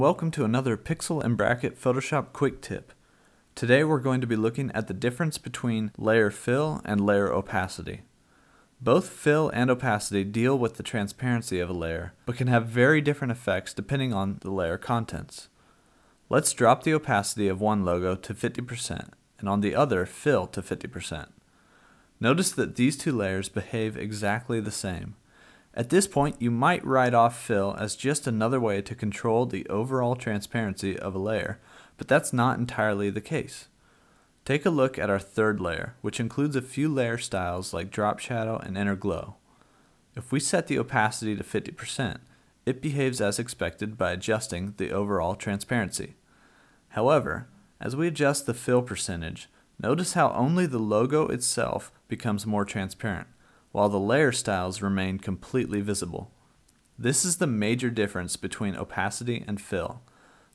Welcome to another Pixel and Bracket Photoshop Quick Tip. Today we're going to be looking at the difference between layer fill and layer opacity. Both fill and opacity deal with the transparency of a layer, but can have very different effects depending on the layer contents. Let's drop the opacity of one logo to 50% and on the other fill to 50%. Notice that these two layers behave exactly the same. At this point, you might write off fill as just another way to control the overall transparency of a layer, but that's not entirely the case. Take a look at our third layer, which includes a few layer styles like drop shadow and inner glow. If we set the opacity to 50%, it behaves as expected by adjusting the overall transparency. However, as we adjust the fill percentage, notice how only the logo itself becomes more transparent, while the layer styles remain completely visible. This is the major difference between opacity and fill.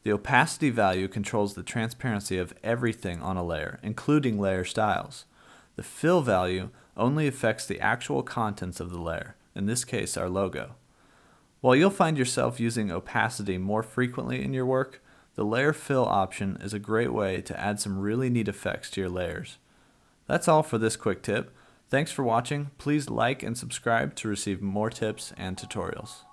The opacity value controls the transparency of everything on a layer, including layer styles. The fill value only affects the actual contents of the layer, in this case our logo. While you'll find yourself using opacity more frequently in your work, the layer fill option is a great way to add some really neat effects to your layers. That's all for this quick tip. Thanks for watching. Please like and subscribe to receive more tips and tutorials.